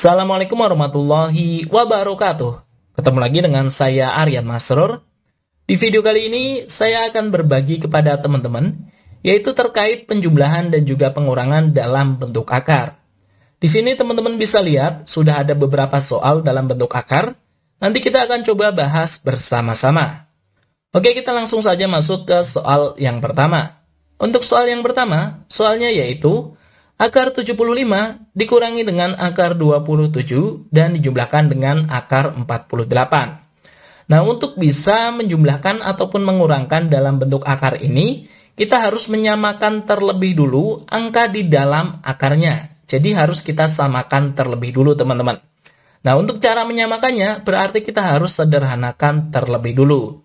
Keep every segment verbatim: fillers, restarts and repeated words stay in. Assalamualaikum warahmatullahi wabarakatuh. Ketemu lagi dengan saya Aryan Masrur. Di video kali ini saya akan berbagi kepada teman-teman, yaitu terkait penjumlahan dan juga pengurangan dalam bentuk akar. Di sini teman-teman bisa lihat sudah ada beberapa soal dalam bentuk akar. Nanti kita akan coba bahas bersama-sama. Oke, kita langsung saja masuk ke soal yang pertama. Untuk soal yang pertama, soalnya yaitu akar tujuh puluh lima dikurangi dengan akar dua puluh tujuh dan dijumlahkan dengan akar empat puluh delapan. Nah, untuk bisa menjumlahkan ataupun mengurangkan dalam bentuk akar ini, kita harus menyamakan terlebih dulu angka di dalam akarnya. Jadi harus kita samakan terlebih dulu, teman-teman. Nah, untuk cara menyamakannya berarti kita harus sederhanakan terlebih dulu.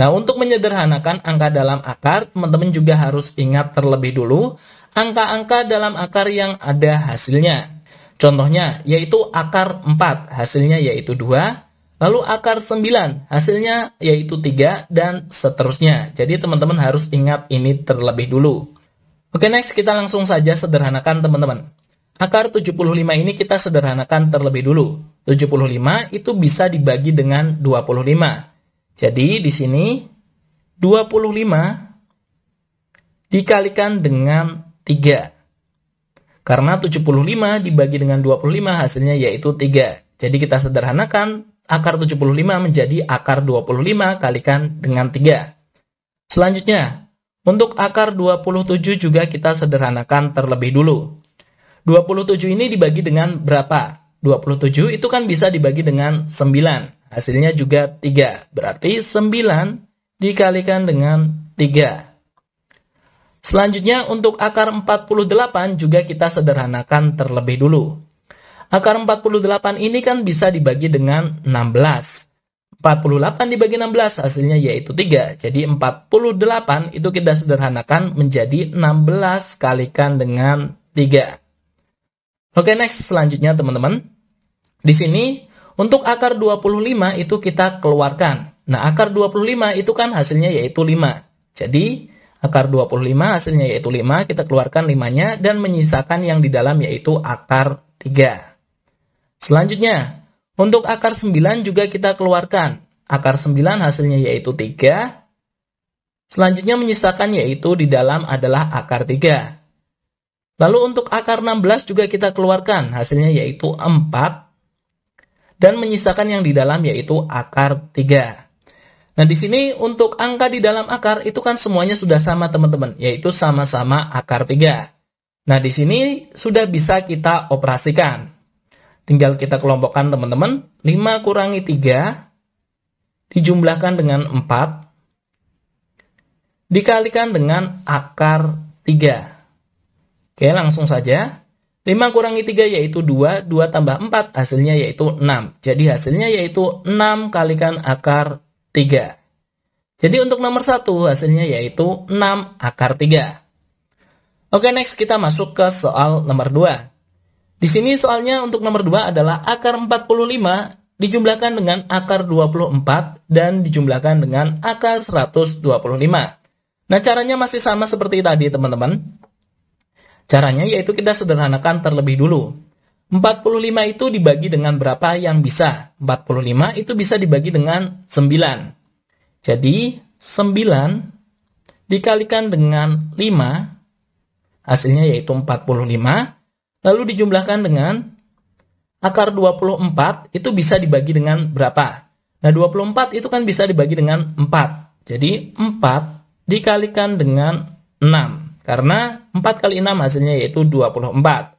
Nah, untuk menyederhanakan angka dalam akar, teman-teman juga harus ingat terlebih dulu angka-angka dalam akar yang ada hasilnya. Contohnya yaitu akar empat, hasilnya yaitu dua, lalu akar sembilan, hasilnya yaitu tiga, dan seterusnya. Jadi teman-teman harus ingat ini terlebih dulu. Oke, next kita langsung saja sederhanakan, teman-teman. Akar tujuh puluh lima ini kita sederhanakan terlebih dulu. tujuh puluh lima itu bisa dibagi dengan dua puluh lima. Jadi di sini dua puluh lima dikalikan dengan tiga. Karena tujuh puluh lima dibagi dengan dua puluh lima hasilnya yaitu tiga. Jadi kita sederhanakan akar tujuh puluh lima menjadi akar dua puluh lima kalikan dengan tiga. Selanjutnya, untuk akar dua puluh tujuh juga kita sederhanakan terlebih dulu. dua puluh tujuh ini dibagi dengan berapa? dua puluh tujuh itu kan bisa dibagi dengan sembilan. Hasilnya juga tiga. Berarti sembilan dikalikan dengan tiga. Selanjutnya, untuk akar empat puluh delapan juga kita sederhanakan terlebih dulu. Akar empat puluh delapan ini kan bisa dibagi dengan enam belas. empat puluh delapan dibagi enam belas, hasilnya yaitu tiga. Jadi empat puluh delapan itu kita sederhanakan menjadi enam belas kalikan dengan tiga. Oke, next selanjutnya teman-teman. Di sini, untuk akar dua puluh lima itu kita keluarkan. Nah, akar dua puluh lima itu kan hasilnya yaitu lima. Jadi akar dua puluh lima hasilnya yaitu lima, kita keluarkan limanya dan menyisakan yang di dalam yaitu akar tiga. Selanjutnya, untuk akar sembilan juga kita keluarkan. Akar sembilan hasilnya yaitu tiga. Selanjutnya menyisakan yaitu di dalam adalah akar tiga. Lalu untuk akar enam belas juga kita keluarkan, hasilnya yaitu empat. Dan menyisakan yang di dalam yaitu akar tiga. Nah, di sini untuk angka di dalam akar itu kan semuanya sudah sama, teman-teman, yaitu sama-sama akar tiga. Nah, di sini sudah bisa kita operasikan. Tinggal kita kelompokkan, teman-teman. lima kurangi tiga dijumlahkan dengan empat dikalikan dengan akar tiga. Oke, langsung saja. lima kurangi tiga yaitu dua, dua tambah empat hasilnya yaitu enam. Jadi hasilnya yaitu enam kalikan akar tiga. Jadi untuk nomor satu hasilnya yaitu enam akar tiga. Oke, next kita masuk ke soal nomor dua. Di sini soalnya untuk nomor dua adalah akar empat puluh lima dijumlahkan dengan akar dua puluh empat dan dijumlahkan dengan akar seratus dua puluh lima. Nah, caranya masih sama seperti tadi, teman-teman. Caranya yaitu kita sederhanakan terlebih dulu. empat puluh lima itu dibagi dengan berapa yang bisa? empat puluh lima itu bisa dibagi dengan sembilan. Jadi sembilan dikalikan dengan lima, hasilnya yaitu empat puluh lima. Lalu dijumlahkan dengan akar dua puluh empat itu bisa dibagi dengan berapa? Nah, dua puluh empat itu kan bisa dibagi dengan empat. Jadi empat dikalikan dengan enam. Karena empat kali enam hasilnya yaitu dua puluh empat.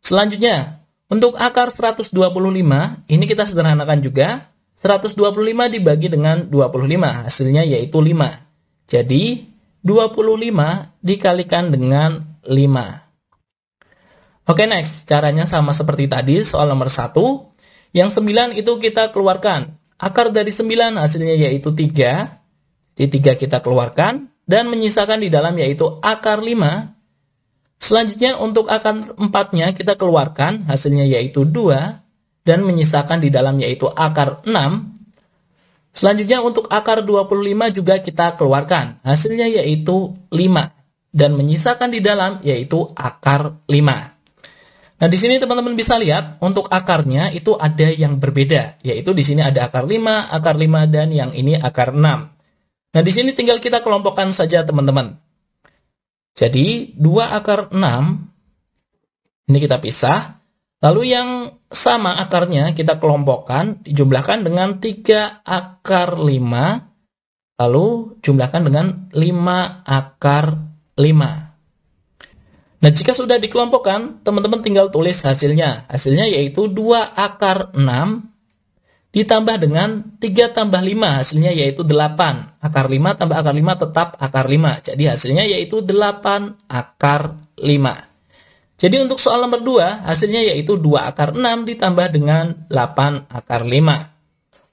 Selanjutnya, untuk akar seratus dua puluh lima, ini kita sederhanakan juga. seratus dua puluh lima dibagi dengan dua puluh lima, hasilnya yaitu lima. Jadi, dua puluh lima dikalikan dengan lima. Oke, next. Caranya sama seperti tadi, soal nomor satu. Yang sembilan itu kita keluarkan. Akar dari sembilan hasilnya yaitu tiga. Jadi, tiga kita keluarkan. Dan menyisakan di dalam yaitu akar lima. Selanjutnya untuk akar empat-nya kita keluarkan, hasilnya yaitu dua, dan menyisakan di dalam yaitu akar enam. Selanjutnya untuk akar dua puluh lima juga kita keluarkan, hasilnya yaitu lima, dan menyisakan di dalam yaitu akar lima. Nah, di sini teman-teman bisa lihat untuk akarnya itu ada yang berbeda, yaitu di sini ada akar lima, akar lima, dan yang ini akar enam. Nah, di sini tinggal kita kelompokkan saja, teman-teman. Jadi, dua akar enam, ini kita pisah. Lalu yang sama akarnya kita kelompokkan, dijumlahkan dengan tiga akar lima, lalu jumlahkan dengan lima akar lima. Nah, jika sudah dikelompokkan, teman-teman tinggal tulis hasilnya. Hasilnya yaitu dua akar enam ditambah dengan tiga tambah lima, hasilnya yaitu delapan. Akar lima tambah akar lima tetap akar lima. Jadi hasilnya yaitu delapan akar lima. Jadi untuk soal nomor dua, hasilnya yaitu dua akar enam ditambah dengan delapan akar lima.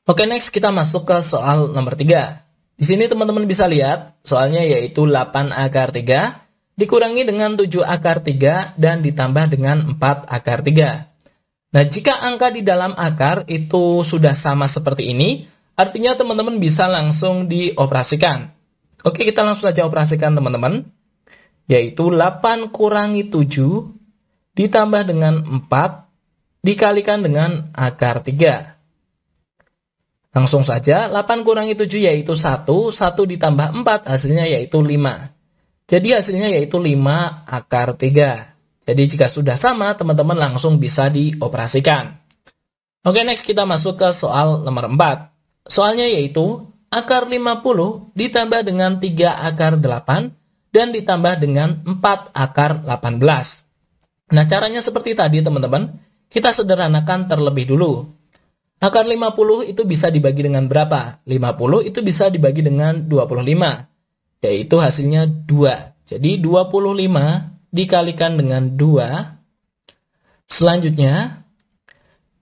Oke, next kita masuk ke soal nomor tiga. Di sini teman-teman bisa lihat, soalnya yaitu delapan akar tiga dikurangi dengan tujuh akar tiga dan ditambah dengan empat akar tiga. Nah, jika angka di dalam akar itu sudah sama seperti ini, artinya teman-teman bisa langsung dioperasikan. Oke, kita langsung saja operasikan, teman-teman. Yaitu delapan kurangi tujuh ditambah dengan empat dikalikan dengan akar tiga. Langsung saja, delapan kurangi tujuh yaitu satu, satu ditambah empat hasilnya yaitu lima. Jadi hasilnya yaitu lima akar tiga. Jadi jika sudah sama, teman-teman langsung bisa dioperasikan. Oke, next kita masuk ke soal nomor empat. Soalnya yaitu akar lima puluh ditambah dengan tiga akar delapan dan ditambah dengan empat akar delapan belas. Nah, caranya seperti tadi, teman-teman. Kita sederhanakan terlebih dulu. Akar lima puluh itu bisa dibagi dengan berapa? lima puluh itu bisa dibagi dengan dua puluh lima. Yaitu hasilnya dua. Jadi dua puluh lima dikalikan dengan dua. Selanjutnya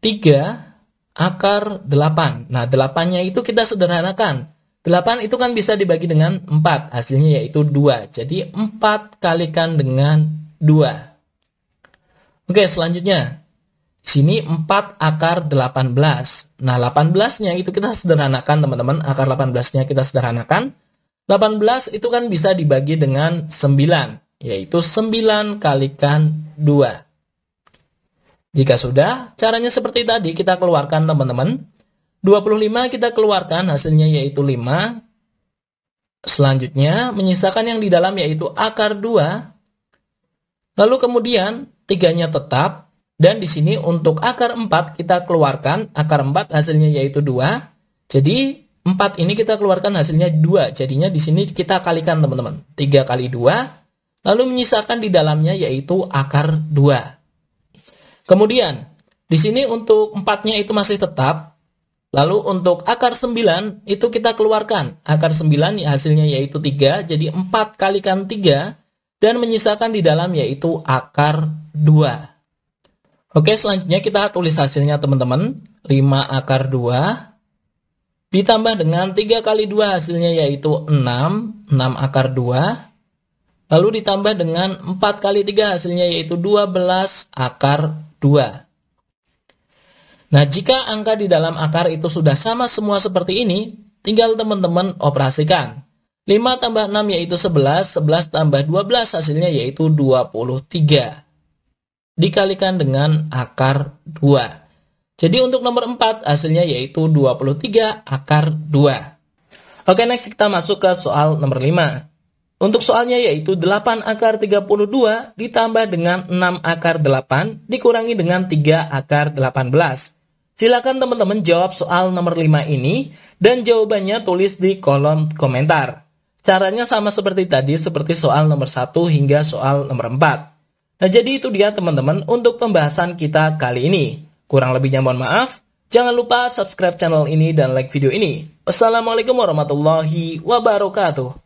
tiga akar delapan. Nah, delapan-nya itu kita sederhanakan. delapan itu kan bisa dibagi dengan empat. Hasilnya yaitu dua. Jadi empat kalikan dengan dua. Oke, selanjutnya di sini empat akar delapan belas. Nah, delapan belas-nya itu kita sederhanakan, teman-teman. Akar delapan belas-nya kita sederhanakan. delapan belas itu kan bisa dibagi dengan sembilan, yaitu sembilan kalikan dua. Jika sudah, caranya seperti tadi, kita keluarkan, teman-teman. dua puluh lima kita keluarkan, hasilnya yaitu lima. Selanjutnya, menyisakan yang di dalam yaitu akar dua. Lalu kemudian, tiganya tetap. Dan di sini untuk akar empat kita keluarkan, akar empat hasilnya yaitu dua. Jadi, empat ini kita keluarkan hasilnya dua. Jadinya di sini kita kalikan, teman-teman. tiga kali dua. Lalu menyisakan di dalamnya yaitu akar dua. Kemudian, di sini untuk empat-nya itu masih tetap. Lalu untuk akar sembilan itu kita keluarkan. Akar sembilan hasilnya yaitu tiga. Jadi empat kalikan tiga. Dan menyisakan di dalam yaitu akar dua. Oke, selanjutnya kita tulis hasilnya, teman-teman. lima akar dua. Ditambah dengan tiga kali dua hasilnya yaitu enam, enam akar dua. Lalu ditambah dengan empat kali tiga hasilnya yaitu dua belas akar dua. Nah, jika angka di dalam akar itu sudah sama semua seperti ini, tinggal teman-teman operasikan. lima tambah enam yaitu sebelas, sebelas tambah dua belas hasilnya yaitu dua puluh tiga. Dikalikan dengan akar dua. Jadi untuk nomor empat hasilnya yaitu dua puluh tiga akar dua. Oke, next kita masuk ke soal nomor lima. Untuk soalnya yaitu delapan akar tiga puluh dua ditambah dengan enam akar delapan dikurangi dengan tiga akar delapan belas. Silakan teman-teman jawab soal nomor lima ini dan jawabannya tulis di kolom komentar. Caranya sama seperti tadi, seperti soal nomor satu hingga soal nomor empat. Nah, jadi itu dia, teman-teman, untuk pembahasan kita kali ini. Kurang lebihnya mohon maaf. Jangan lupa subscribe channel ini dan like video ini. Wassalamualaikum warahmatullahi wabarakatuh.